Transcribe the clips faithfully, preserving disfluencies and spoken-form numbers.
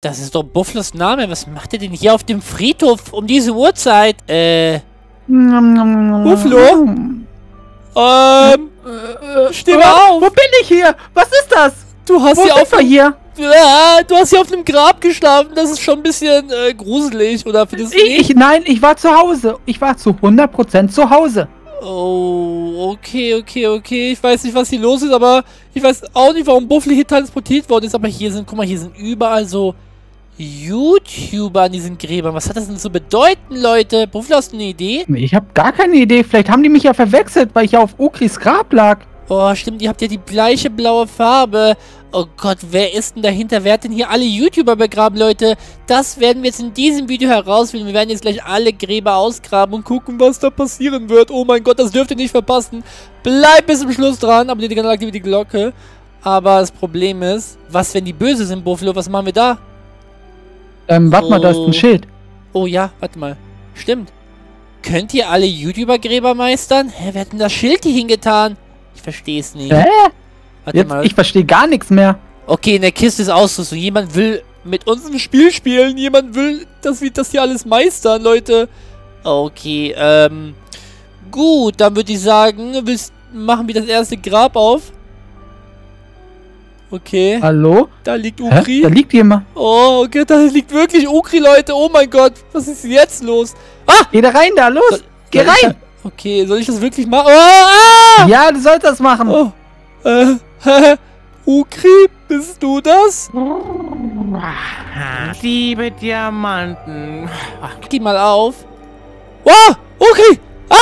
Das ist doch Bufflos Name. Was macht er denn hier auf dem Friedhof um diese Uhrzeit? Äh. Bufflo? Ähm. Steh mal oh, auf! Wo bin ich hier? Was ist das? Du hast hier auf hier? Ja, du hast hier auf einem Grab geschlafen. Das ist schon ein bisschen äh, gruselig, oder findest du nicht? Ich, nein, ich war zu Hause. Ich war zu hundert Prozent zu Hause. Oh, okay, okay, okay. Ich weiß nicht, was hier los ist, aber ich weiß auch nicht, warum Bufflo hier transportiert worden ist. Aber hier sind, guck mal, hier sind überall so YouTuber an diesen Gräbern. Was hat das denn zu bedeuten, Leute? Bufflo, hast du eine Idee? Ich habe gar keine Idee. Vielleicht haben die mich ja verwechselt, weil ich ja auf Ukris Grab lag. Oh, stimmt, ihr habt ja die gleiche blaue Farbe. Oh Gott, wer ist denn dahinter? Wer hat denn hier alle YouTuber begraben, Leute? Das werden wir jetzt in diesem Video herausfinden. Wir werden jetzt gleich alle Gräber ausgraben und gucken, was da passieren wird. Oh mein Gott, das dürft ihr nicht verpassen. Bleibt bis zum Schluss dran. Abonniert den Kanal, aktiviert die Glocke. Aber das Problem ist, was, wenn die böse sind, Bufflo? Was machen wir da? Ähm, warte oh. mal, da ist ein Schild. Oh ja, warte mal. Stimmt. Könnt ihr alle YouTuber-Gräber meistern? Hä, wer hat denn das Schild hier hingetan? Ich verstehe es nicht. Hä? Warte Jetzt, mal. Ich verstehe gar nichts mehr. Okay, in der Kiste ist Ausrüstung. Jemand will mit uns ein Spiel spielen. Jemand will, dass wir das hier alles meistern, Leute. Okay, ähm. Gut, dann würde ich sagen, willst, machen wir das erste Grab auf. Okay. Hallo? Da liegt Ukri. Hä? Da liegt jemand. Oh, okay, da liegt wirklich Ukri, Leute. Oh mein Gott, was ist jetzt los? Ah! Geh da rein, da, los! So, Geh rein! Da, okay, soll ich das wirklich machen? Oh, ah! Ja, du sollst das machen. Oh. Äh, Ukri, bist du das? Ich liebe Diamanten. Ach, geh mal auf. Oh, Ukri! Ah!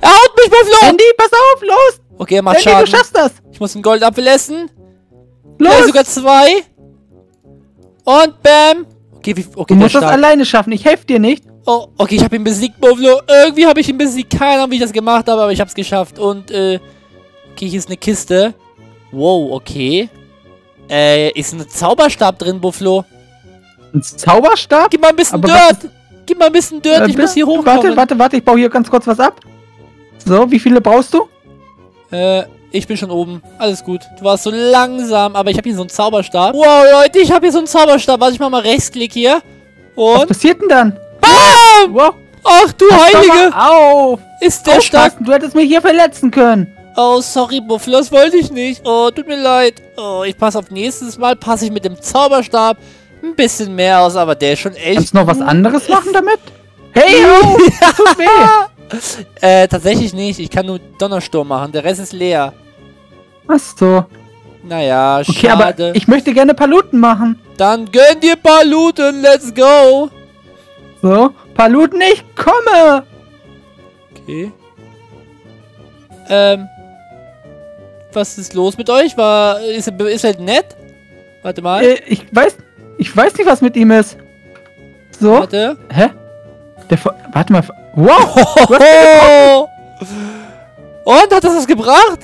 Er haut mich, Bufflo! Andy, pass auf, los! Okay, er macht Andy, Schaden. Du schaffst das! Ich muss einen Goldapfel essen. Los! Ja, sogar zwei. Und bam! Okay, wie, okay, du musst das alleine schaffen, ich helfe dir nicht. Oh, okay, ich habe ihn besiegt, Bufflo. Irgendwie habe ich ihn besiegt. Keine Ahnung, wie ich das gemacht habe, aber ich habe es geschafft. Und, äh, okay, hier ist eine Kiste. Wow, okay. Äh, ist ein Zauberstab drin, Bufflo. Ein Zauberstab? Gib mal ein bisschen aber Dirt. Gib mal ein bisschen Dirt, äh, ich muss hier hochkommen. Warte, warte, warte, ich baue hier ganz kurz was ab. So, wie viele brauchst du? Äh, ich bin schon oben. Alles gut. Du warst so langsam, aber ich habe hier so einen Zauberstab. Wow, Leute, ich habe hier so einen Zauberstab. Warte, ich mach mal Rechtsklick hier. Und was passiert denn dann? BAM! Wow. Ach du Pass Heilige! Auf! Ist der stark? Du hättest mich hier verletzen können. Oh, sorry, Bufflo, das wollte ich nicht. Oh, tut mir leid. Oh, ich passe auf nächstes Mal, passe ich mit dem Zauberstab ein bisschen mehr aus, aber der ist schon echt... Kannst du noch was anderes machen damit? Hey, oh, tut weh. Äh, tatsächlich nicht. Ich kann nur Donnersturm machen. Der Rest ist leer. Hast du? Naja, schade. Okay, aber ich möchte gerne Paluten machen. Dann gönn dir Paluten, let's go. So, Paluten, ich komme! Okay. Ähm. Was ist los mit euch? War. Ist, ist halt nett? Warte mal. Äh, ich weiß. Ich weiß nicht, was mit ihm ist. So. Warte. Hä? Der. Warte mal. Wow! Und hat das was gebracht?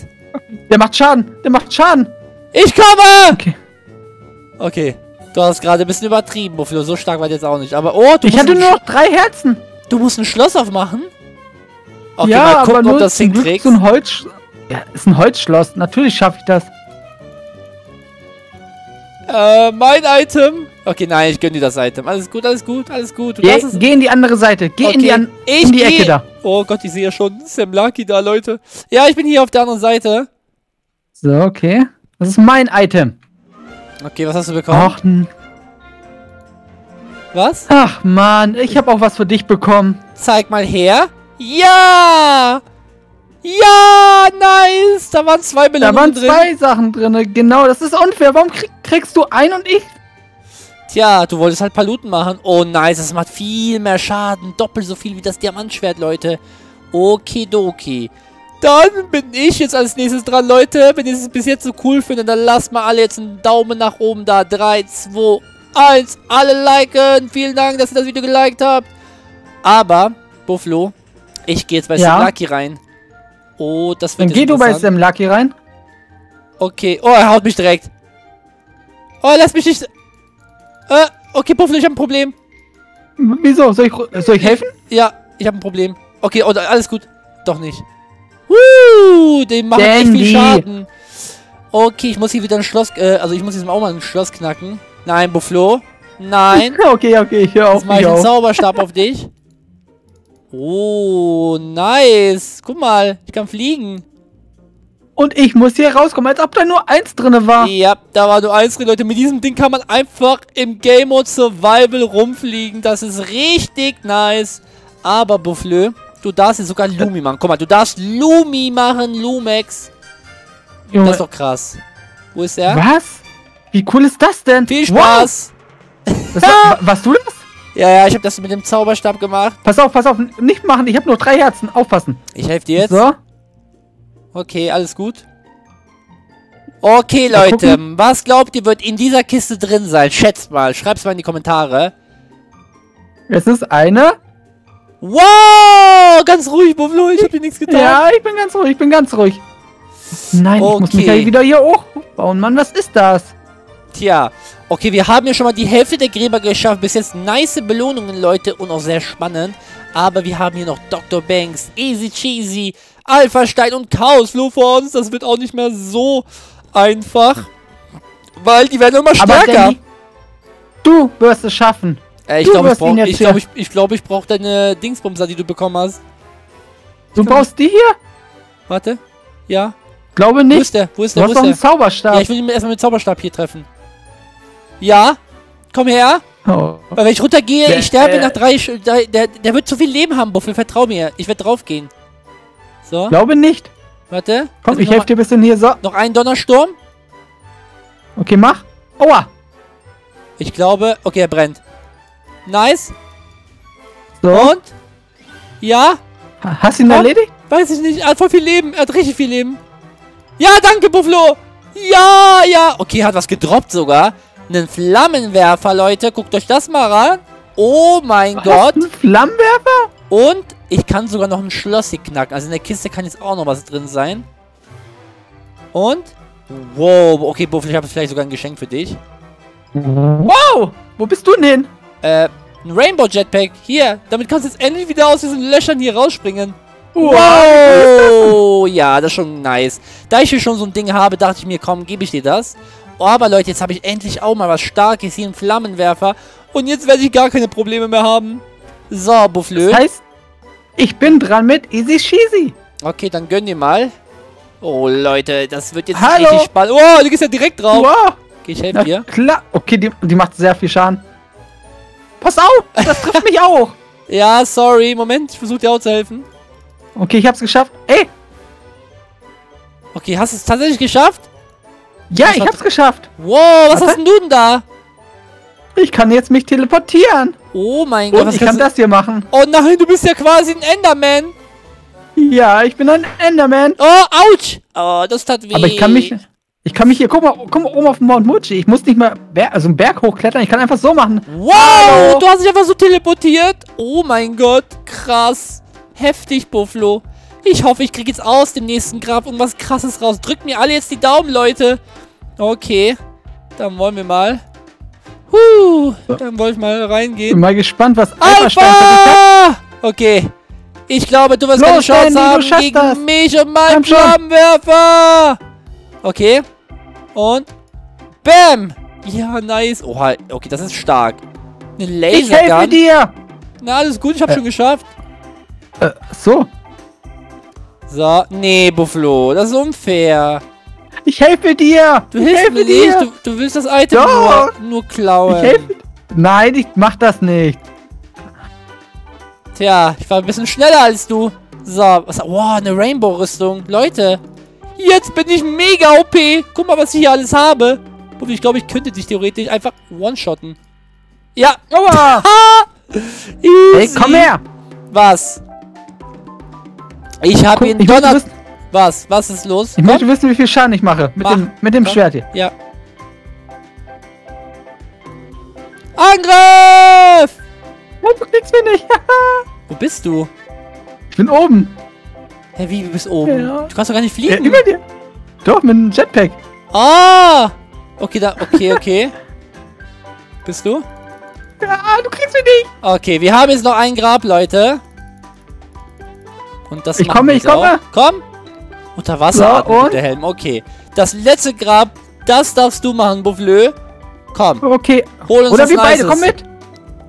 Der macht Schaden. Der macht Schaden. Ich komme! Okay. Okay. Du hast gerade ein bisschen übertrieben, Bufflo. So stark war das jetzt auch nicht. Aber oh, du ich musst hatte nur noch drei Herzen. Du musst ein Schloss aufmachen. Okay, ja, mal gucken, aber nur ob das hinkriegst. So ein Holz. Ja, ist ein Holzschloss. Natürlich schaffe ich das. Äh, mein Item. Okay, nein, ich gönn dir das Item. Alles gut, alles gut, alles gut. Du Ge geh in die andere Seite. Geh okay. in die, an ich in die Ecke da. Oh Gott, ich sehe ja schon Semlaki da, Leute. Ja, ich bin hier auf der anderen Seite. So, okay. Das ist mein Item. Okay, was hast du bekommen? Ach, was? Ach man, ich habe auch was für dich bekommen. Zeig mal her. Ja! Ja, nice! Da waren zwei Belohnungen drin. Da waren zwei Sachen drin, genau. Das ist unfair. Warum krieg kriegst du ein und ich? Tja, du wolltest halt Paluten machen. Oh, nice. Das macht viel mehr Schaden. Doppelt so viel wie das Diamantschwert, Leute. Okidoki. Dann bin ich jetzt als nächstes dran, Leute. Wenn ihr es bis jetzt so cool findet, dann lasst mal alle jetzt einen Daumen nach oben da. drei, zwei, eins. Alle liken. Vielen Dank, dass ihr das Video geliked habt. Aber, Bufflo, ich gehe jetzt bei ja. Semlaki rein. Oh, das wird Dann geh du bei Semlaki rein. Okay. Oh, er haut mich direkt. Oh, lass mich nicht... Äh, okay, Bufflo, ich habe ein Problem. Wieso? Soll ich, soll ich helfen? Ja, ich habe ein Problem. Okay, oh, alles gut. Doch nicht. Wuh, dem macht echt viel Schaden. Okay, ich muss hier wieder ein Schloss, äh, also ich muss jetzt mal auch mal ein Schloss knacken. Nein, Bufflo. Nein. Okay, okay, ich höre auf. Jetzt mache ich einen Zauberstab auf dich. Oh, nice. Guck mal, ich kann fliegen. Und ich muss hier rauskommen, als ob da nur eins drin war. Ja, da war nur eins drin, Leute. Mit diesem Ding kann man einfach im Game Mode Survival rumfliegen. Das ist richtig nice. Aber Bufflo, du darfst jetzt sogar Lumi machen. Guck mal, du darfst Lumi machen, Lumexx. Junge. Das ist doch krass. Wo ist der? Was? Wie cool ist das denn? Viel Spaß. Wow. Was, warst du das? Ja, ja, ich hab das mit dem Zauberstab gemacht. Pass auf, pass auf, nicht machen, ich hab nur drei Herzen, aufpassen. Ich helfe dir jetzt. So. Okay, alles gut. Okay, Leute, was glaubt ihr, wird in dieser Kiste drin sein? Schätzt mal, schreibt's mal in die Kommentare. Es ist eine... Wow, ganz ruhig, Bufflo, ich hab dir nichts getan. Ja, ich bin ganz ruhig, ich bin ganz ruhig. Nein, okay. Ich muss mich ja wieder hier hochbauen, Mann, was ist das? Tja, okay, wir haben ja schon mal die Hälfte der Gräber geschafft. Bis jetzt nice Belohnungen, Leute, und auch sehr spannend. Aber wir haben hier noch Doktor Banks, Easy Cheesy, Alphastein und Chaos Flo vor uns. Das wird auch nicht mehr so einfach, weil die werden immer stärker. Aber Danny, du wirst es schaffen. Äh, ich glaube, ich brauche ich glaub, ich, ich glaub, ich brauch deine Dingsbumser, die du bekommen hast. Ich du brauchst die hier? Warte, ja. Glaube nicht. Wo ist der? Wo ist der? Du hast doch einen Zauberstab. Ja, ich will ihn erstmal mit Zauberstab hier treffen. Ja, komm her. Oh. Weil wenn ich runtergehe, der, ich sterbe äh, nach drei... Der, der, der wird zu viel Leben haben, Buffel. Vertrau mir. Ich werde draufgehen. So. Glaube nicht. Warte. Komm, also ich helfe dir ein bisschen hier. So. Noch einen Donnersturm. Okay, mach. Aua. Ich glaube... Okay, er brennt. Nice. So. Und? Ja. Hast du ihn erledigt? Weiß ich nicht. Er hat voll viel Leben. Er hat richtig viel Leben. Ja, danke, Bufflo. Ja, ja. Okay, hat was gedroppt sogar. Einen Flammenwerfer, Leute. Guckt euch das mal ran. Oh mein was, Gott. Ein Flammenwerfer? Und ich kann sogar noch ein Schloss hier knacken. Also in der Kiste kann jetzt auch noch was drin sein. Und? Wow. Okay, Buffel, ich habe vielleicht sogar ein Geschenk für dich. Wow. Wo bist du denn hin? Äh, ein Rainbow Jetpack. Hier. Damit kannst du jetzt endlich wieder aus diesen Löchern hier rausspringen. Wow. Wow. Ja, das ist schon nice. Da ich hier schon so ein Ding habe, dachte ich mir, komm, gebe ich dir das. Aber Leute, jetzt habe ich endlich auch mal was Starkes hier, einen Flammenwerfer. Und jetzt werde ich gar keine Probleme mehr haben. So, Bufflo. Das heißt, ich bin dran mit Easy Cheesy. Okay, dann gönn dir mal. Oh, Leute, das wird jetzt Hallo. richtig spannend. Oh, du gehst ja direkt drauf. Wow. Okay, ich helfe dir. Klar. Okay, die, die macht sehr viel Schaden. Pass auf, das trifft mich auch. Ja, sorry. Moment, ich versuche dir auch zu helfen. Okay, ich hab's geschafft. Ey! Okay, hast du es tatsächlich geschafft? Ja, ich hab's geschafft. Wow, was hast denn du denn da? Ich kann jetzt mich teleportieren. Oh mein Gott. Und ich kann das hier machen. Oh nein, du bist ja quasi ein Enderman. Ja, ich bin ein Enderman. Oh, ouch. Oh, das tat weh. Aber ich kann mich... Ich kann mich hier... Guck mal, guck mal oben auf den Mount Muji. Ich muss nicht mal also einen Berg hochklettern. Ich kann einfach so machen. Wow, du hast dich einfach so teleportiert. Oh mein Gott, krass. Heftig, Bufflo. Ich hoffe, ich kriege jetzt aus dem nächsten Grab irgendwas Krasses raus. Drückt mir alle jetzt die Daumen, Leute. Okay, dann wollen wir mal. Huh, dann wollte ich mal reingehen. Bin mal gespannt, was Alpha! Alpha! Okay, ich glaube, du wirst keine Chance haben gegen das. mich und meinen Flammenwerfer. Okay, und bam. Ja, nice. Oha, okay, das ist stark. Eine Lasergun. Ich helfe dir. Na, alles gut, ich habe äh. schon geschafft. Äh, so. So, nee, Bufflo, das ist unfair. Ich helfe dir. Du hilfst helfe mir dir. nicht, du, du willst das Item nur, nur klauen. Ich helfe. Nein, ich mach das nicht. Tja, ich war ein bisschen schneller als du. So, was, wow, eine Rainbow-Rüstung. Leute, jetzt bin ich mega O P. Guck mal, was ich hier alles habe. Bufflo, ich glaube, ich könnte dich theoretisch einfach one-shotten. Ja. Aua. Hey, komm her. Was? Ich habe ihn Donner... Was? Was ist los? Ich möchte wissen, wie viel Schaden ich mache. Mit Mach. dem, mit dem Schwert hier. Ja. Angriff! Du kriegst mich nicht. Wo bist du? Ich bin oben. Hä, wie? Du bist oben? Ja. Du kannst doch gar nicht fliegen. Ja, über dir. Doch, mit einem Jetpack. Ah! Okay, da... Okay, okay. Bist du? Ja, du kriegst mich nicht. Okay, wir haben jetzt noch ein Grab, Leute. Und das ich komme, ich komme. Auch. Komm. Unter Wasser, so, atmen, und der Helm. Okay. Das letzte Grab, das darfst du machen, Bufflo. Komm. Okay. Hol uns Oder wir Nices. beide, komm mit.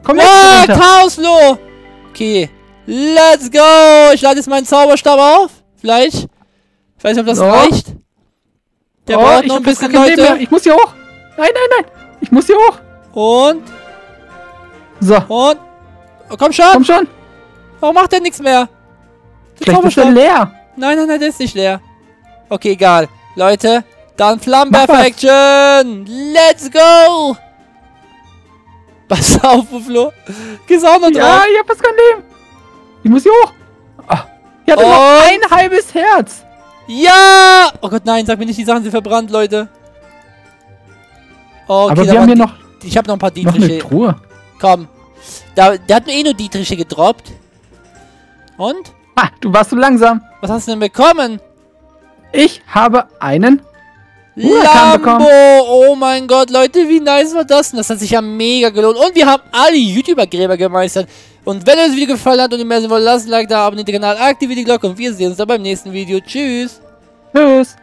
Komm mit. Oh, Chaos Flo. Okay. Let's go. Ich lade jetzt meinen Zauberstab auf. Vielleicht. Ich weiß nicht, ob das so. reicht. Der oh, braucht noch ein bisschen, Leute. Ich muss hier hoch. Nein, nein, nein. Ich muss hier hoch. Und. So. Und. Oh, komm schon. Komm schon. Warum macht der nichts mehr? Der Zauberstab ist leer. Nein, nein, nein, der ist nicht leer. Okay, egal. Leute, dann Flammenperfektion. Let's go. Pass auf, Bufflo. Gehst auch noch drauf. Ja, ich hab was kein Leben. Ich muss hier hoch. Ah. Ich hatte Und noch ein halbes Herz. Ja! Oh Gott, nein, sag mir nicht, die Sachen sind verbrannt, Leute. Okay, aber wir haben hier noch... Ich hab noch ein paar Dietriche. Noch eine Truhe. Komm. Da, der hat mir eh nur Dietriche gedroppt. Und? Ah, du warst so langsam. Was hast du denn bekommen? Ich habe einen Huracan bekommen. Oh mein Gott, Leute, wie nice war das denn? Das hat sich ja mega gelohnt. Und wir haben alle YouTuber-Gräber gemeistert. Und wenn euch das Video gefallen hat und ihr mehr sehen wollt, lasst ein Like da, abonniert den Kanal, aktiviert die Glocke und wir sehen uns dann beim nächsten Video. Tschüss. Tschüss.